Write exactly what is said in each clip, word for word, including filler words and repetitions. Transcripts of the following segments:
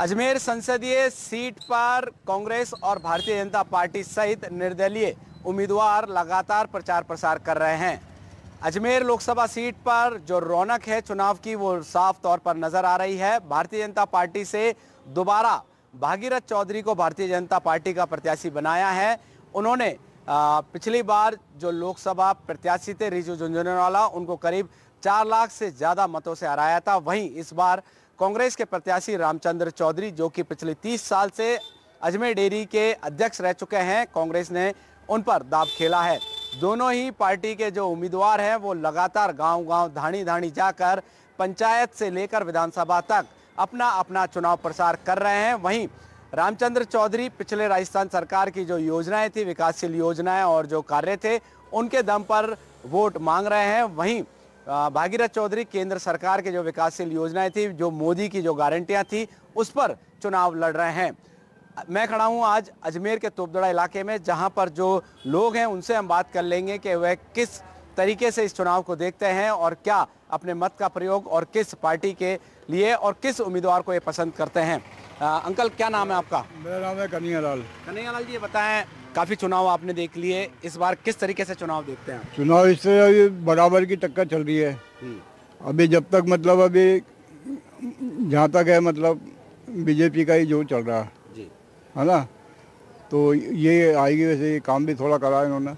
अजमेर संसदीय सीट पर कांग्रेस और भारतीय जनता पार्टी सहित निर्दलीय उम्मीदवार लगातार प्रचार प्रसार कर रहे हैं। अजमेर लोकसभा सीट पर जो रौनक है चुनाव की, वो साफ तौर पर नजर आ रही है। भारतीय जनता पार्टी से दोबारा भागीरथ चौधरी को भारतीय जनता पार्टी का प्रत्याशी बनाया है। उन्होंने आ, पिछली बार जो लोकसभा प्रत्याशी थे रिजु झुनझुनवाला, उनको करीब चार लाख से ज़्यादा मतों से हराया था। वहीं इस बार कांग्रेस के प्रत्याशी रामचंद्र चौधरी, जो कि पिछले तीस साल से अजमेर डेयरी के अध्यक्ष रह चुके हैं, कांग्रेस ने उन पर दांव खेला है। दोनों ही पार्टी के जो उम्मीदवार हैं वो लगातार गांव-गांव, धानी-धानी जाकर पंचायत से लेकर विधानसभा तक अपना अपना चुनाव प्रसार कर रहे हैं। वहीं रामचंद्र चौधरी पिछले राजस्थान सरकार की जो योजनाएं थी, विकासशील योजनाएं और जो कार्य थे, उनके दम पर वोट मांग रहे हैं। वहीं भागीरथ चौधरी केंद्र सरकार के जो विकासशील योजनाएं थी, जो मोदी की जो गारंटियां थी, उस पर चुनाव लड़ रहे हैं। मैं खड़ा हूं आज अजमेर के तोपदड़ा इलाके में, जहां पर जो लोग हैं उनसे हम बात कर लेंगे कि वह किस तरीके से इस चुनाव को देखते हैं और क्या अपने मत का प्रयोग और किस पार्टी के लिए और किस उम्मीदवार को ये पसंद करते हैं। आ, अंकल, क्या नाम है आपका? मेरा नाम है कन्हैया लाल। कन्हैया लाल जी, बताएं, काफ़ी चुनाव आपने देख लिए, इस बार किस तरीके से चुनाव देखते हैं? चुनाव इससे अभी बराबर की टक्कर चल रही है। अभी जब तक मतलब अभी जहाँ तक है मतलब बीजेपी का ही जो चल रहा है, है ना, तो ये आएगी। वैसे ये काम भी थोड़ा करा इन्होंने,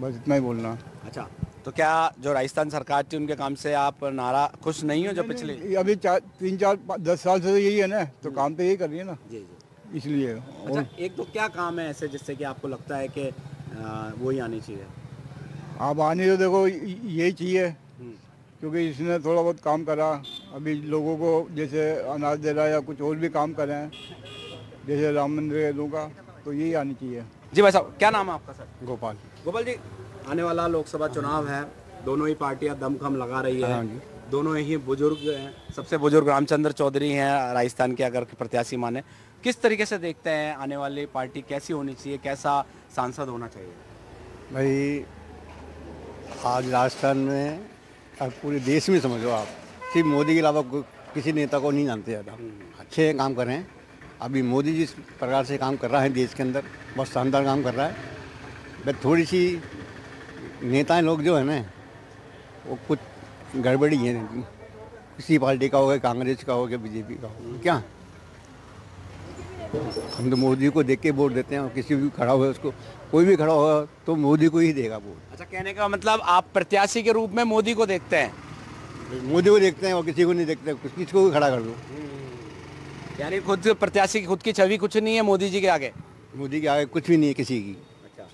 बस इतना ही बोलना। अच्छा, तो क्या जो राजस्थान सरकार थी उनके काम से आप नारा खुश नहीं हो? जो पिछले अभी चार तीन चार दस साल से यही है ना, तो काम तो यही कर रही है ना, इसलिए। अच्छा, एक तो क्या काम है ऐसे जिससे कि आपको लगता है कि वो ही आनी चाहिए? आप आने तो देखो यही चाहिए, क्योंकि इसने थोड़ा बहुत काम करा। अभी लोगों को जैसे अनाज दे रहा है या कुछ और भी काम कर रहे हैं, जैसे राम मंदिर का, तो यही आनी चाहिए। जी भाई साहब, क्या नाम है आपका? सर गोपाल। गोपाल जी, आने वाला लोकसभा चुनाव है, दोनों ही पार्टियां दमखम लगा रही है, दोनों ही बुजुर्ग हैं। सबसे बुजुर्ग रामचंद्र चौधरी हैं राजस्थान के, अगर प्रत्याशी माने। किस तरीके से देखते हैं आने वाली पार्टी कैसी होनी चाहिए, कैसा सांसद होना चाहिए? भाई, आज राजस्थान में, आज पूरे देश में समझो आप कि मोदी के अलावा किसी नेता को नहीं जानते ज़्यादा। अच्छे काम कर रहे हैं। अभी मोदी जिस प्रकार से काम कर रहा है देश के अंदर, बहुत शानदार काम कर रहा है। बट थोड़ी सी नेताएं लोग जो है ना, वो कुछ गड़बड़ी है, किसी पार्टी का हो गया, कांग्रेस का हो गया, बीजेपी का हो गया। क्या हम तो मोदी को देख के वोट देते हैं, और किसी भी खड़ा हुआ उसको, कोई भी खड़ा होगा तो मोदी को ही देगा वोट। अच्छा, कहने का मतलब आप प्रत्याशी के रूप में मोदी को देखते हैं? मोदी को देखते हैं और किसी को नहीं देखते, कुछ किसी को भी खड़ा कर दो। यानी खुद प्रत्याशी, खुद की छवि कुछ नहीं है मोदी जी के आगे? मोदी के आगे कुछ भी नहीं है किसी की।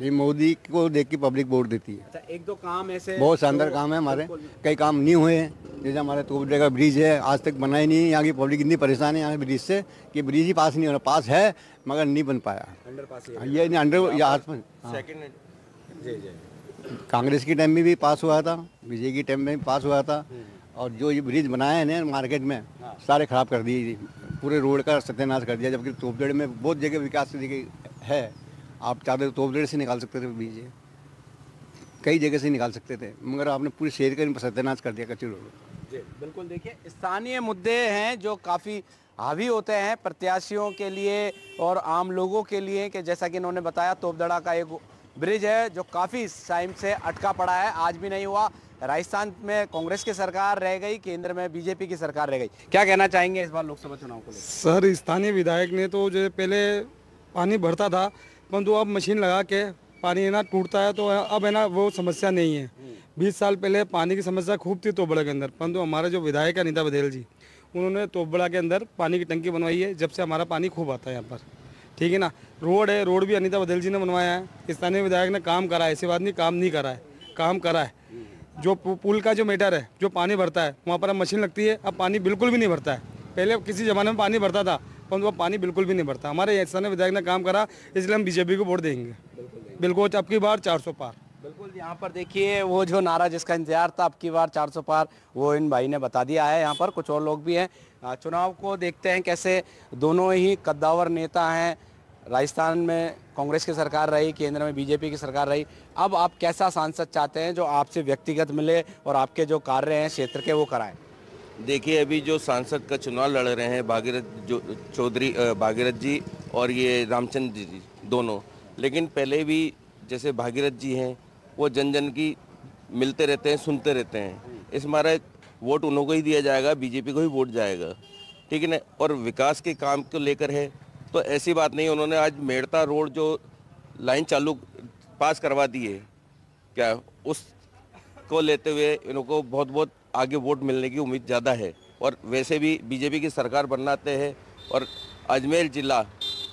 ये मोदी को देख के पब्लिक वोट देती है। अच्छा, एक दो काम ऐसे बहुत शानदार काम है हमारे, कई काम नहीं हुए हैं। जैसे हमारे तोपदड़ा का ब्रिज है, आज तक बना ही नहीं है। यहाँ की पब्लिक इतनी परेशान है यहाँ के ब्रिज से कि ब्रिज ही पास नहीं हो रहा। पास है मगर नहीं बन पाया। अंडर पास ये अंडर या कांग्रेस के टाइम में भी पास हुआ था, बीजेपी के टाइम में भी पास हुआ था, और जो ये ब्रिज बनाया है ना मार्केट में, सारे खराब कर दिए, पूरे रोड का सत्यानाश कर दिया। जबकि तोपदड़ में बहुत जगह विकास है। आप चाहते तोपदड़ से निकाल सकते थे बीज, कई जगह से निकाल सकते थे, मगर आपने पूरे शहर का सत्यानाश कर दिया, कच्चे रोड। जी बिल्कुल। देखिए, स्थानीय मुद्दे हैं जो काफ़ी हावी होते हैं प्रत्याशियों के लिए और आम लोगों के लिए, कि जैसा कि इन्होंने बताया तोपदड़ा का एक ब्रिज है जो काफ़ी टाइम से अटका पड़ा है, आज भी नहीं हुआ। राजस्थान में कांग्रेस की सरकार रह गई, केंद्र में बीजेपी की सरकार रह गई। क्या कहना चाहेंगे इस बार लोकसभा चुनाव को? सर, स्थानीय विधायक ने तो जो पहले पानी भरता था, परंतु अब मशीन लगा के पानी है ना टूटता है, तो अब है ना वो समस्या नहीं है। बीस साल पहले पानी की समस्या खूब थी तोपदड़ा के अंदर, परंतु हमारे जो विधायक है अनीता भदेल जी, उन्होंने तोपदड़ा के अंदर पानी की टंकी बनवाई है, जब से हमारा पानी खूब आता है यहाँ पर। ठीक है ना, रोड है, रोड भी अनीता भदेल जी ने बनवाया है, स्थानीय विधायक ने काम करा है। ऐसी बात नहीं काम नहीं करा है, काम करा है। जो पुल का जो मीटर है, जो पानी भरता है वहाँ पर अब मशीन लगती है, अब पानी बिल्कुल भी नहीं भरता है। पहले किसी ज़माने में पानी भरता था, परंतु अब पानी बिल्कुल भी नहीं भरता। हमारे स्थानीय विधायक ने काम करा, इसलिए हम बीजेपी को वोट देंगे बिल्कुल। अब की बार चार सौ पार बिल्कुल। यहाँ पर देखिए, वो जो नारा जिसका इंतजार था, अब की बार चार सौ पार, वो इन भाई ने बता दिया है। यहाँ पर कुछ और लोग भी हैं। चुनाव को देखते हैं कैसे, दोनों ही कद्दावर नेता हैं। राजस्थान में कांग्रेस की सरकार रही, केंद्र में बीजेपी की सरकार रही। अब आप कैसा सांसद चाहते हैं जो आपसे व्यक्तिगत मिले और आपके जो कार्य हैं क्षेत्र के वो कराएं? देखिए अभी जो सांसद का चुनाव लड़ रहे हैं भागीरथ चौधरी भागीरथ जी और ये रामचंद्र जी दोनों, लेकिन पहले भी जैसे भागीरथ जी हैं वो जन जन की मिलते रहते हैं, सुनते रहते हैं। इस मारे वोट उन्हों को ही दिया जाएगा, बीजेपी को ही वोट जाएगा, ठीक है ना। और विकास के काम को लेकर है तो ऐसी बात नहीं, उन्होंने आज मेड़ता रोड जो लाइन चालू पास करवा दी है क्या, उसको लेते हुए इनको बहुत बहुत आगे वोट मिलने की उम्मीद ज़्यादा है। और वैसे भी बीजेपी की सरकार बनाते हैं और अजमेर जिला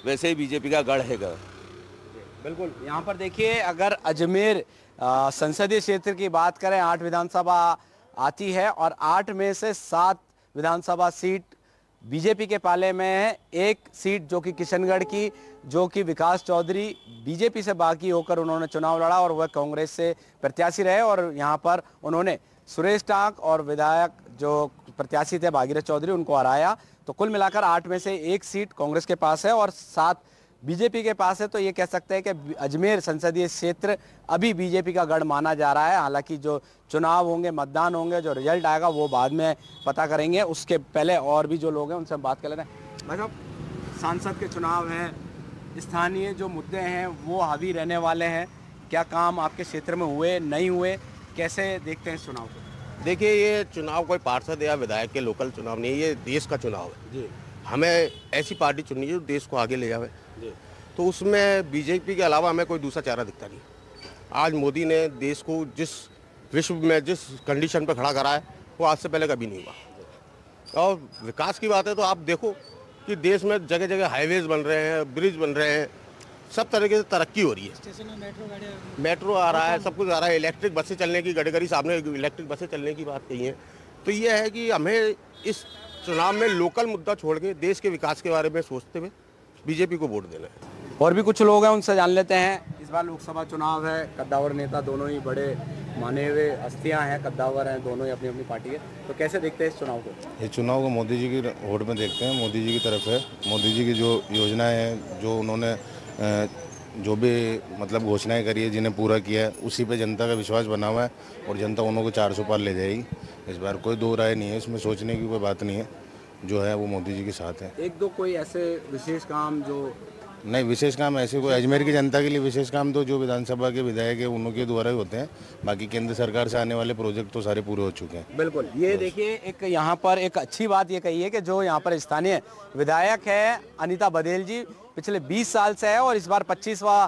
वैसे ही बीजेपी का गढ़ है। बिल्कुल, यहाँ पर देखिए अगर अजमेर संसदीय क्षेत्र की बात करें, आठ विधानसभा आती है और आठ में से सात विधानसभा सीट बीजेपी के पाले में है। एक सीट जो कि किशनगढ़ की, जो कि विकास चौधरी बीजेपी से बागी होकर उन्होंने चुनाव लड़ा और वह कांग्रेस से प्रत्याशी रहे, और यहाँ पर उन्होंने सुरेश टांक और विधायक जो प्रत्याशी थे भागीरथ चौधरी उनको हराया। तो कुल मिलाकर आठ में से एक सीट कांग्रेस के पास है और सात बीजेपी के पास है। तो ये कह सकते हैं कि अजमेर संसदीय क्षेत्र अभी बीजेपी का गढ़ माना जा रहा है। हालांकि जो चुनाव होंगे, मतदान होंगे, जो रिजल्ट आएगा वो बाद में पता करेंगे, उसके पहले और भी जो लोग हैं उनसे हम बात कर ले रहे हैं। भाई साहब, सांसद के चुनाव हैं, स्थानीय जो मुद्दे हैं वो हावी रहने वाले हैं, क्या काम आपके क्षेत्र में हुए नहीं हुए, कैसे देखते हैं इस चुनाव को? देखिए, ये चुनाव कोई पार्षद या विधायक के लोकल चुनाव नहीं है, ये देश का चुनाव है जी। हमें ऐसी पार्टी चुननी है जो देश को आगे ले जावे, तो उसमें बीजेपी के अलावा हमें कोई दूसरा चारा दिखता नहीं। आज मोदी ने देश को जिस विश्व में जिस कंडीशन पर खड़ा करा है वो आज से पहले कभी नहीं हुआ। और विकास की बात है तो आप देखो कि देश में जगह जगह हाईवेज बन रहे हैं, ब्रिज बन रहे हैं, सब तरीके से तरक्की हो रही है। मेट्रो आ रहा है, सब कुछ आ रहा है, इलेक्ट्रिक बसें चलने की, गडकरी साहब ने इलेक्ट्रिक बसें चलने की बात कही है। तो यह है कि हमें इस चुनाव में लोकल मुद्दा छोड़ के देश के विकास के बारे में सोचते हुए बीजेपी को वोट देना है। और भी कुछ लोग हैं, उनसे जान लेते हैं। इस बार लोकसभा चुनाव है, कद्दावर नेता दोनों ही बड़े माने हुए हस्तियां हैं, कद्दावर हैं, दोनों ही अपनी अपनी पार्टी है, तो कैसे देखते हैं इस चुनाव को? इस चुनाव को मोदी जी की वोट में देखते हैं, मोदी जी की तरफ है। मोदी जी की जो योजनाएं हैं, जो उन्होंने जो भी मतलब घोषणाएँ करी है, जिन्हें पूरा किया है, उसी पर जनता का विश्वास बना हुआ है और जनता उन्हों को चार सौ पार ले जाएगी। इस बार कोई दो राय नहीं है, इसमें सोचने की कोई बात नहीं है, जो है वो मोदी जी के साथ है। एक दो कोई ऐसे विशेष काम जो नहीं, विशेष काम ऐसे कोई अजमेर की जनता के लिए विशेष काम तो जो विधानसभा के विधायक है उन्हों के द्वारा ही होते हैं, बाकी केंद्र सरकार से आने वाले प्रोजेक्ट तो सारे पूरे हो चुके हैं। बिल्कुल, ये देखिए एक यहाँ पर एक अच्छी बात ये कही है कि जो यहाँ पर स्थानीय विधायक है अनीता भदेल जी, पिछले बीस साल से है और इस बार पच्चीसवां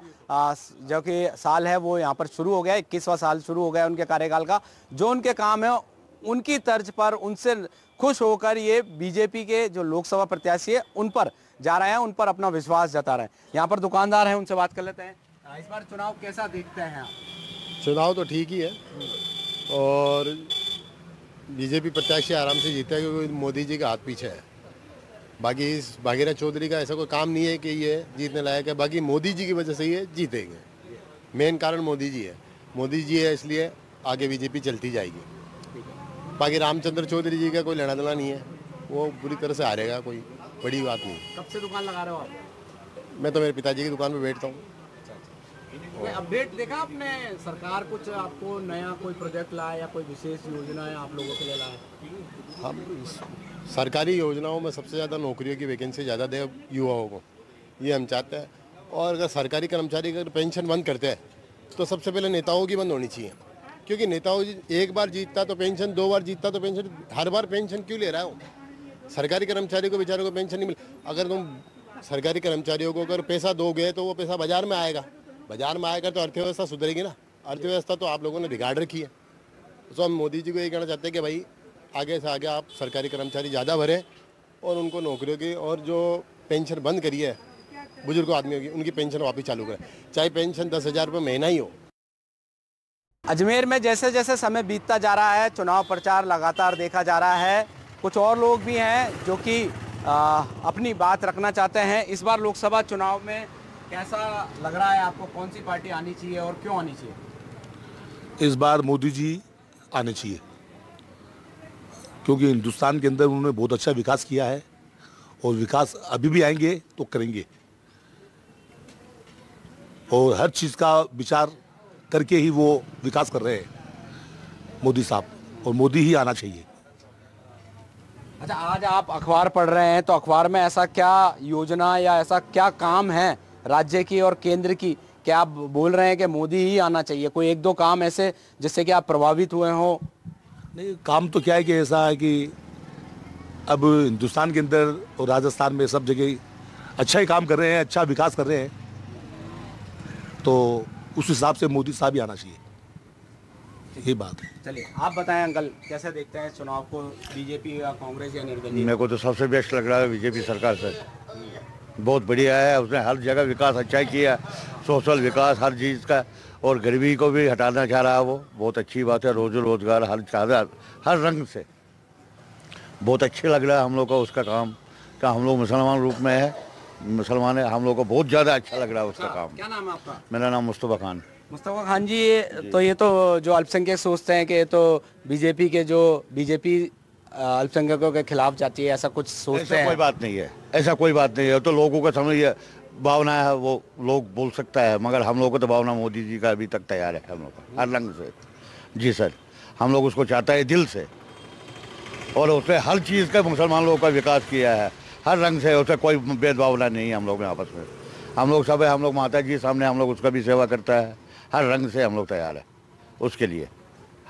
जो कि साल है वो यहाँ पर शुरू हो गया, इक्कीसवां साल शुरू हो गया उनके कार्यकाल का। जो उनके काम है उनकी तर्ज पर उनसे खुश होकर ये बीजेपी के जो लोकसभा प्रत्याशी है उन पर जा रहे हैं, उन पर अपना विश्वास जता रहे हैं। यहाँ पर दुकानदार हैं, उनसे बात कर लेते हैं। इस बार चुनाव कैसा देखते हैं आप? चुनाव तो ठीक ही है और बीजेपी प्रत्याशी आराम से जीता है क्योंकि मोदी जी का हाथ पीछे है। बाकी इस भागीरथ चौधरी का ऐसा कोई काम नहीं है कि ये जीतने लायक है, बाकी मोदी जी की वजह से ये जीतेंगे। मेन कारण मोदी जी है, मोदी जी है इसलिए आगे बीजेपी चलती जाएगी। बाकी रामचंद्र चौधरी जी का कोई लेना देना नहीं है, वो बुरी तरह से हारेगा, कोई बड़ी बात नहीं। कब से दुकान लगा रहे हो आप? मैं तो मेरे पिताजी की दुकान पे बैठता हूँ। कोई अपडेट देखा आपने, सरकार कुछ आपको नया कोई प्रोजेक्ट लाया या कोई विशेष योजना है आप लोगों के लिए लाया? हम सरकारी योजनाओं में सबसे ज़्यादा नौकरियों की वैकेंसी ज़्यादा दे युवाओं को, ये हम चाहते हैं। और अगर सरकारी कर्मचारी अगर पेंशन बंद करते हैं तो सबसे पहले नेताओं की बंद होनी चाहिए, क्योंकि नेताओं एक बार जीतता तो पेंशन, दो बार जीतता तो पेंशन, हर बार पेंशन क्यों ले रहा हो? सरकारी कर्मचारी को बेचारों को पेंशन नहीं मिल। अगर तुम सरकारी कर्मचारियों को अगर पैसा दोगे तो वो पैसा बाजार में आएगा, बाजार में आएगा तो अर्थव्यवस्था सुधरेगी ना, अर्थव्यवस्था तो आप लोगों ने बिगाड़ रखी है। तो हम मोदी जी को ये कहना चाहते हैं कि भाई आगे से आगे आप सरकारी कर्मचारी ज़्यादा भरें और उनको नौकरियों की, और जो पेंशन बंद करी है बुजुर्ग आदमियों की, उनकी पेंशन वापस चालू करें, चाहे पेंशन दस हज़ार रुपये महीना ही हो। अजमेर में जैसे जैसे समय बीतता जा रहा है, चुनाव प्रचार लगातार देखा जा रहा है। कुछ और लोग भी हैं जो कि आ, अपनी बात रखना चाहते हैं। इस बार लोकसभा चुनाव में कैसा लग रहा है आपको, कौन सी पार्टी आनी चाहिए और क्यों आनी चाहिए? इस बार मोदी जी आने चाहिए क्योंकि हिंदुस्तान के अंदर उन्होंने बहुत अच्छा विकास किया है और विकास अभी भी आएंगे तो करेंगे, और हर चीज़ का विचार करके ही वो विकास कर रहे हैं मोदी साहब, और मोदी ही आना चाहिए। अच्छा, आज आप अखबार पढ़ रहे हैं तो अखबार में ऐसा क्या योजना या ऐसा क्या काम है राज्य की और केंद्र की, क्या आप बोल रहे हैं कि मोदी ही आना चाहिए? कोई एक दो काम ऐसे जिससे कि आप प्रभावित हुए हो? नहीं, काम तो क्या है कि ऐसा है कि अब हिंदुस्तान के अंदर और राजस्थान में सब जगह अच्छा ही काम कर रहे हैं, अच्छा विकास कर रहे हैं, तो उस हिसाब से मोदी साहब ही आना चाहिए, यही बात है। चलिए आप बताएं अंकल, कैसे देखते हैं चुनाव को, बीजेपी या कांग्रेस या निर्दलीय? मेरे को तो सबसे बेस्ट लग रहा है बीजेपी सरकार सर, बहुत बढ़िया है, उसने हर जगह विकास अच्छा किया, सोशल विकास हर चीज़ का, और गरीबी को भी हटाना चाह रहा है वो, बहुत अच्छी बात है, रोज़ रोजगार हर चादर हर रंग से बहुत अच्छे लग रहा है हम लोग का उसका काम, क्या हम लोग मुसलमान रूप में है, मुसलमान है हम लोग को, बहुत ज़्यादा अच्छा लग रहा है उसका काम। क्या नाम है आपका? मेरा नाम मुस्तफा खान। मुस्तफा खान जी, तो ये तो जो अल्पसंख्यक सोचते हैं कि ये तो बीजेपी के जो बीजेपी अल्पसंख्यकों के खिलाफ जाती है, ऐसा कुछ सोचते हैं? कोई बात नहीं है, ऐसा कोई बात नहीं है, तो लोगों का समझिए भावना है, वो लोग बोल सकता है, मगर हम लोग को तो भावना मोदी जी का अभी तक तैयार है हम लोग का हर रंग से जी सर, हम लोग उसको चाहता है दिल से, और उसने हर चीज़ का मुसलमान लोगों का विकास किया है हर रंग से, उससे कोई भेदभावना नहीं है हम लोग में आपस में, हम लोग सब है, हम लोग माता जी सामने हम लोग उसका भी सेवा करता है, हर रंग से हम लोग तैयार है उसके लिए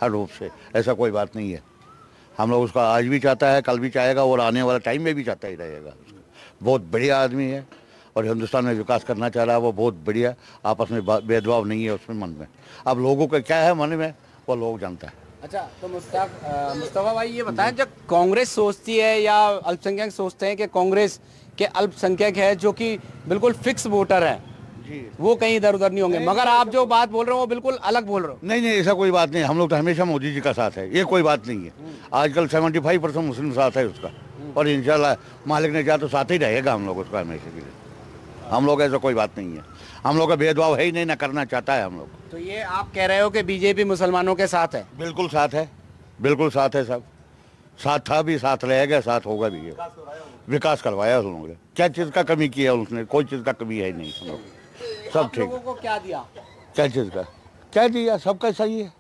हर रूप से, ऐसा कोई बात नहीं है, हम लोग उसका आज भी चाहता है, कल भी चाहेगा, और आने वाला टाइम में भी चाहता ही रहेगा, बहुत बढ़िया आदमी है और हिंदुस्तान में विकास करना चाह रहा है वो, बहुत बढ़िया, आपस में भेदभाव नहीं है उसमें मन में, अब लोगों का क्या है मन में वो लोग जानता है। अच्छा, तो मुस्तफा मुस्तफा भाई ये बताएं, जब कांग्रेस सोचती है या अल्पसंख्यक सोचते हैं कि कांग्रेस के अल्पसंख्यक है जो कि बिल्कुल फिक्स वोटर है जी, वो कहीं इधर उधर नहीं होंगे, मगर आप जो बात बोल रहे हो वो बिल्कुल अलग बोल रहे हो। नहीं नहीं, ऐसा कोई बात नहीं, हम लोग तो हमेशा मोदी जी का साथ है, ये कोई बात नहीं है, आजकल सेवेंटी फाइव परसेंट मुस्लिम साथ है उसका, और इंशाल्लाह मालिक ने चाहा तो साथ ही रहेगा हम लोग उसका हमेशा के लिए, हम लोग ऐसा कोई बात नहीं है, हम लोग का भेदभाव है ही नहीं, ना करना चाहता है हम लोग। तो ये आप कह रहे हो कि बीजेपी मुसलमानों के साथ है? बिल्कुल साथ है, बिल्कुल साथ है, सब साथ था भी, साथ रहेगा, साथ होगा भी, विकास करवाया उन लोगों ने, क्या चीज़ का कमी किया उसने, कोई चीज़ का कमी है नहीं, हम लोग सब ठीक। लोगों को क्या दिया, क्या चीज़ का क्या दिया, सबका सही है,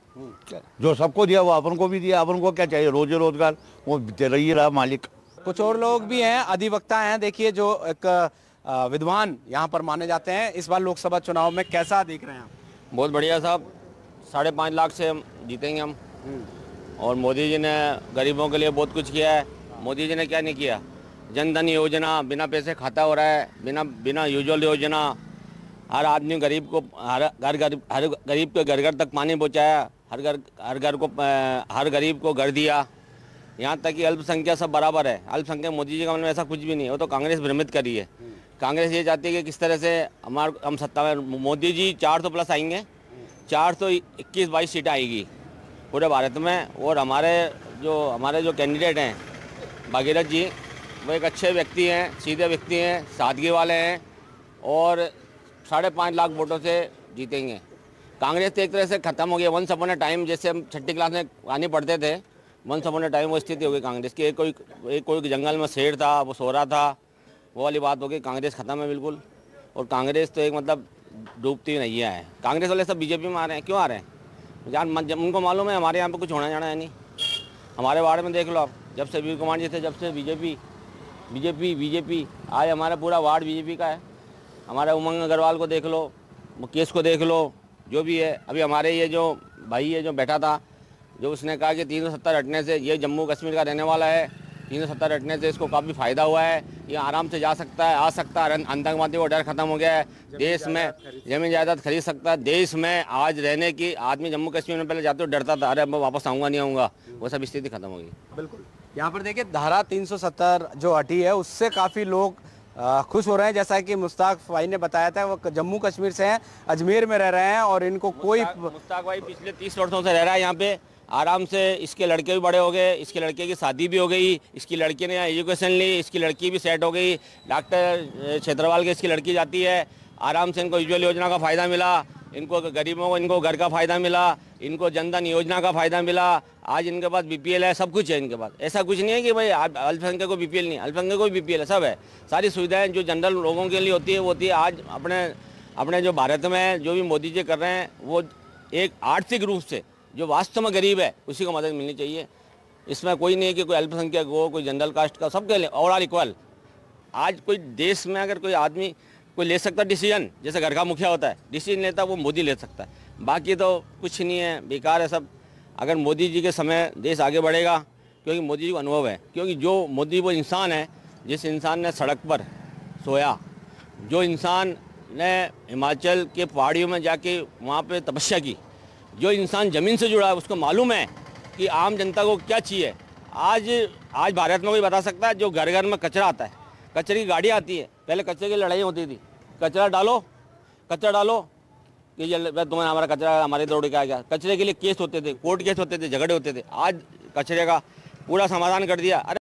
जो सबको दिया वो अपन को भी दिया, अपन को क्या चाहिए, रोजी रोजगार वो दे रही रहा मालिक। कुछ और लोग भी हैं, अधिवक्ता हैं, देखिए जो एक विद्वान यहाँ पर माने जाते हैं, इस बार लोकसभा चुनाव में कैसा देख रहे हैं आप? बहुत बढ़िया साहब, साढ़े पाँच लाख से हम जीतेंगे हम, और मोदी जी ने गरीबों के लिए बहुत कुछ किया है, मोदी जी ने क्या नहीं किया, जनधन योजना बिना पैसे खाता हो रहा है, बिना बिना यूजुअल योजना, हर आदमी गरीब को हर घर घर हर गरीब के घर घर तक पानी पहुँचाया, हर घर हर घर को हर गरीब को घर दिया, यहाँ तक कि अल्पसंख्यक सब बराबर है, अल्पसंख्यक मोदी जी का मन में ऐसा कुछ भी नहीं है, वो तो कांग्रेस भ्रमित करी है, कांग्रेस ये चाहती है कि किस तरह से हमारे हम सत्ता में, मोदी जी चार सौ प्लस आएंगे, चार सौ इक्कीस बाईस सीटें आएगी पूरे भारत में, और हमारे जो हमारे जो कैंडिडेट हैं भागीरथ जी, वो एक अच्छे व्यक्ति हैं, सीधे व्यक्ति हैं, सादगी वाले हैं, और साढ़े पाँच लाख वोटों से जीतेंगे। कांग्रेस तो एक तरह से ख़त्म हो गया, वंस अपॉन अ टाइम जैसे हम छठी क्लास में आने पढ़ते थे, वंस अपॉन अ टाइम वो स्थिति हो गई कांग्रेस की, एक कोई एक कोई जंगल में शेर था वो सो रहा था, वो वाली बात हो गई, कांग्रेस ख़त्म है बिल्कुल, और कांग्रेस तो एक मतलब डूबती हुई नहीं है, कांग्रेस वाले सब बीजेपी में आ रहे हैं, क्यों आ रहे हैं जान, उनको मालूम है हमारे यहाँ पे कुछ होना जाना है नहीं, हमारे वार्ड में देख लो आप, जब से वीर कुमार जी थे जब से बीजेपी बीजेपी बीजेपी आज हमारा पूरा वार्ड बीजेपी का है, हमारे उमंग अग्रवाल को देख लो, मुकेश को देख लो, जो भी है, अभी हमारे ये जो भाई है जो बैठा था, जो उसने कहा कि तीन सौ सत्तर हटने से, ये जम्मू कश्मीर का रहने वाला है, तीन सौ सत्तर हटने से इसको काफ़ी फ़ायदा हुआ है, ये आराम से जा सकता है, आ सकता है, आतंकवादी का डर खत्म हो गया है, देश में जमीन जायदाद खरीद सकता है, देश में आज रहने की, आदमी जम्मू कश्मीर में पहले जाते हुए डरता था, अरे मैं वापस आऊँगा नहीं आऊँगा, वो सब स्थिति खत्म होगी बिल्कुल। यहाँ पर देखिए धारा तीन सौ सत्तर जो हटी है उससे काफ़ी लोग खुश हो रहे हैं, जैसा कि मुस्ताक भाई ने बताया था वो जम्मू कश्मीर से हैं, अजमेर में रह रहे हैं, और इनको कोई, मुस्ताक भाई पिछले तीस वर्षों से रह रहा है यहाँ पे, आराम से इसके लड़के भी बड़े हो गए, इसके लड़के की शादी भी हो गई, इसकी लड़की ने यहाँ एजुकेशन ली, इसकी लड़की भी सेट हो गई, डॉक्टर क्षेत्रवाल के इसकी लड़की जाती है, आराम से इनको उज्ज्वल योजना का फ़ायदा मिला, इनको गरीबों को इनको घर का फ़ायदा मिला, इनको जनधन योजना का फ़ायदा मिला, आज इनके पास बीपीएल है, सब कुछ है इनके पास, ऐसा कुछ नहीं है कि भाई अल्पसंख्यक को बीपीएल नहीं, अल्पसंख्यक को भी बीपीएल है, सब है, सारी सुविधाएँ जो जनरल लोगों के लिए होती है वो होती है। आज अपने अपने जो भारत में जो भी मोदी जी कर रहे हैं वो एक आर्थिक रूप से जो वास्तव में गरीब है उसी को मदद मिलनी चाहिए, इसमें कोई नहीं है कि कोई अल्पसंख्यक हो, कोई जनरल कास्ट का, सबके लिए ओवरऑल इक्वल। आज कोई देश में अगर कोई आदमी कोई ले सकता है डिसीजन, जैसे घर का मुखिया होता है डिसीजन लेता है वो मोदी ले सकता है, बाकी तो कुछ नहीं है, बेकार है सब। अगर मोदी जी के समय देश आगे बढ़ेगा, क्योंकि मोदी जी को अनुभव है, क्योंकि जो मोदी वो इंसान है जिस इंसान ने सड़क पर सोया, जो इंसान ने हिमाचल के पहाड़ियों में जाके वहाँ पे तपस्या की, जो इंसान ज़मीन से जुड़ा है, उसको मालूम है कि आम जनता को क्या चाहिए। आज आज भारत में कोई बता सकता है जो घर घर में कचरा आता है, कचरे की गाड़ी आती है, पहले कचरे की लड़ाई होती थी, कचरा डालो कचरा डालो कि ये तुम्हारा हमारा कचरा हमारे दौड़ के आ गया, कचरे के लिए केस होते थे, कोर्ट केस होते थे, झगड़े होते थे। आज कचरे का पूरा समाधान कर दिया।